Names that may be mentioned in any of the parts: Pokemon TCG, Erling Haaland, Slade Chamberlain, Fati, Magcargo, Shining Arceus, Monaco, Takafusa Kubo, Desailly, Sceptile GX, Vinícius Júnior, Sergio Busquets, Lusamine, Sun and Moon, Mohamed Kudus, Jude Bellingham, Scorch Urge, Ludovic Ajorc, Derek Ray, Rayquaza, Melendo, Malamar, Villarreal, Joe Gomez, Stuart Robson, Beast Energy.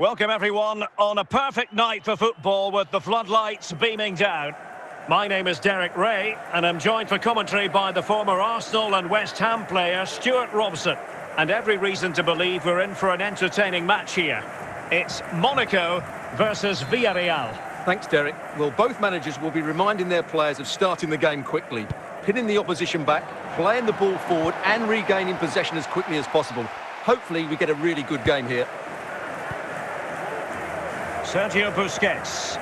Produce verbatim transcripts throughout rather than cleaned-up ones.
Welcome everyone on a perfect night for football with the floodlights beaming down. My name is Derek Ray and I'm joined for commentary by the former Arsenal and West Ham player Stuart Robson. And every reason to believe we're in for an entertaining match here. It's Monaco versus Villarreal. Thanks, Derek. Well, both managers will be reminding their players of starting the game quickly, pinning the opposition back, playing the ball forward and regaining possession as quickly as possible. Hopefully we get a really good game here. Sergio Busquets.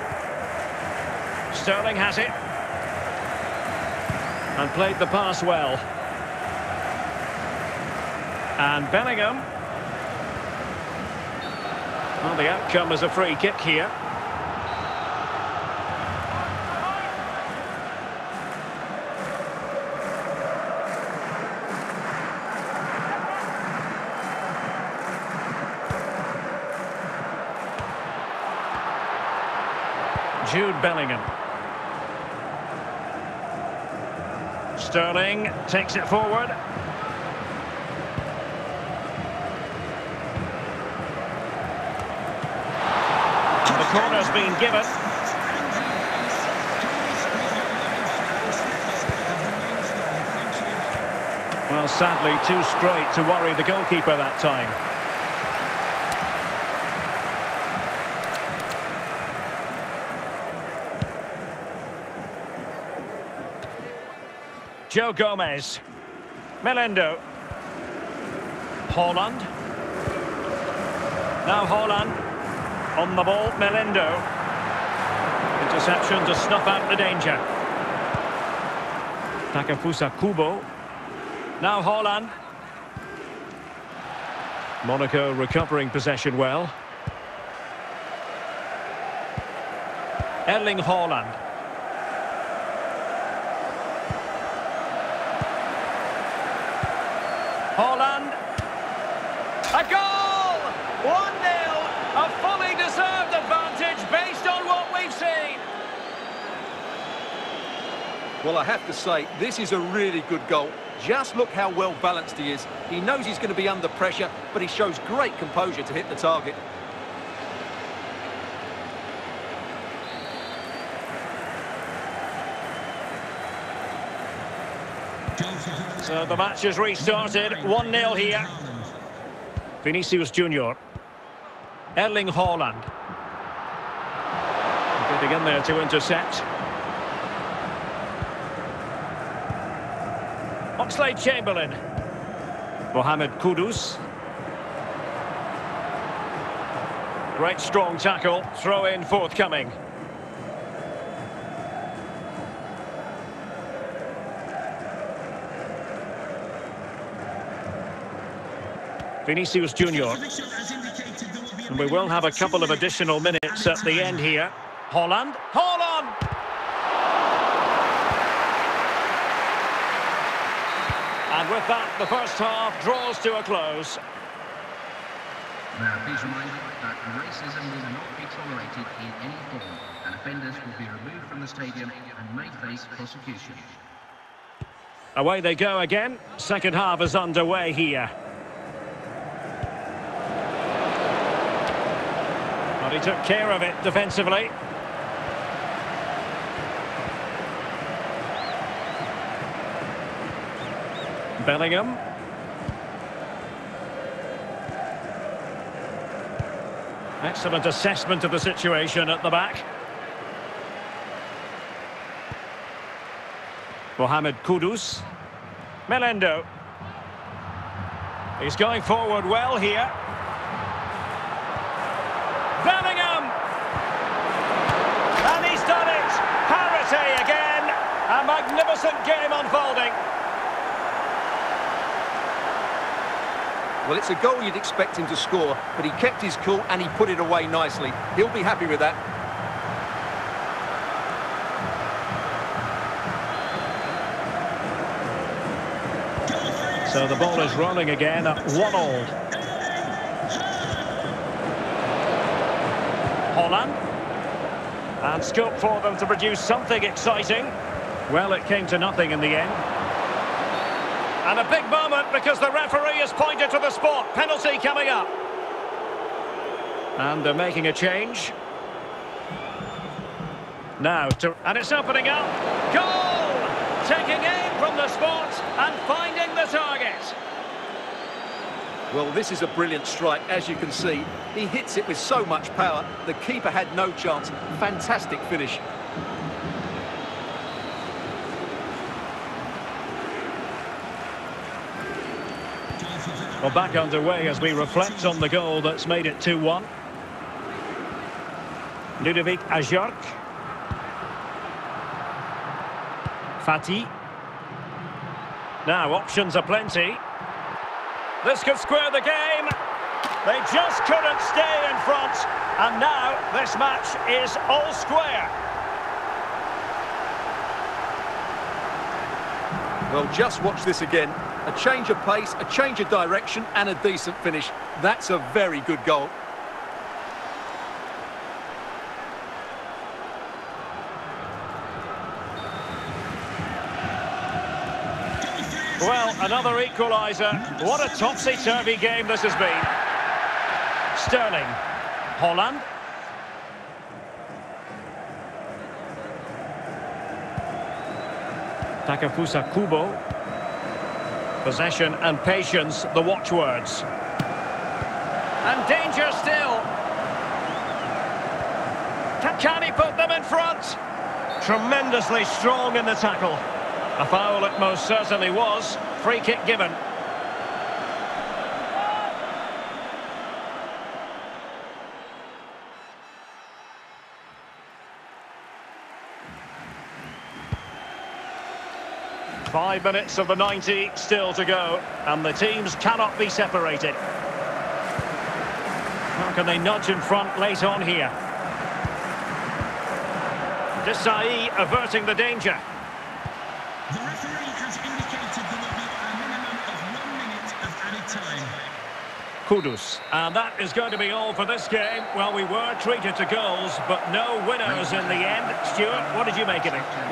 Sterling has it. And played the pass well. And Bellingham. Well, the outcome is a free kick here. Jude Bellingham. Sterling takes it forward. The corner's been given. Well, sadly, too straight to worry the goalkeeper that time. Joe Gomez. Melendo. Haaland. Now Haaland. On the ball, Melendo. Interception to snuff out the danger. Takafusa Kubo. Now Haaland. Monaco recovering possession well. Erling Haaland. Haaland, a goal! one nil, a fully deserved advantage based on what we've seen. Well, I have to say, this is a really good goal. Just look how well balanced he is. He knows he's going to be under pressure, but he shows great composure to hit the target. So the match has restarted, one nil here. Vinícius Júnior. Erling Haaland. Getting in there to intercept. Slade Chamberlain. Mohamed Kudus. Great strong tackle, throw in forthcoming. Vinícius Júnior. And we will have a couple of additional minutes at the end here. Haaland. Haaland! And with that, the first half draws to a close. Now, please remind you that racism will not be tolerated in any form, and offenders will be removed from the stadium and may face prosecution. Away they go again. Second half is underway here. But he took care of it defensively. Bellingham. Excellent assessment of the situation at the back. Mohamed Kudus. Melendo. He's going forward well here. Bellingham, and he's done it. Parity again. A magnificent game unfolding. Well, it's a goal you'd expect him to score, but he kept his cool and he put it away nicely. He'll be happy with that. So the ball is rolling again at one all. Haaland, and scope for them to produce something exciting. Well, it came to nothing in the end. And a big moment because the referee has pointed to the spot. Penalty coming up. And they're making a change. Now, to, and it's opening up. Goal! Taking aim from the spot and finding the target. Well, this is a brilliant strike, as you can see. He hits it with so much power. The keeper had no chance. Fantastic finish. Well, back underway as we reflect on the goal that's made it two one. Ludovic Ajorc. Fati. Now, options are plenty. This could square the game. They just couldn't stay in front. And now this match is all square. Well, just watch this again. A change of pace, a change of direction, and a decent finish. That's a very good goal. Well, another equaliser. What a topsy-turvy game this has been. Sterling. Haaland. Takafusa Kubo. Possession and patience, the watchwords. And danger still. Can he put them in front? Tremendously strong in the tackle. A foul it most certainly was. Free kick given. Five minutes of the ninety still to go, and the teams cannot be separated. How can they nudge in front late on here? Desailly averting the danger. Kudus. And that is going to be all for this game. Well, we were treated to goals, but no winners in the end. Stuart, what did you make of it?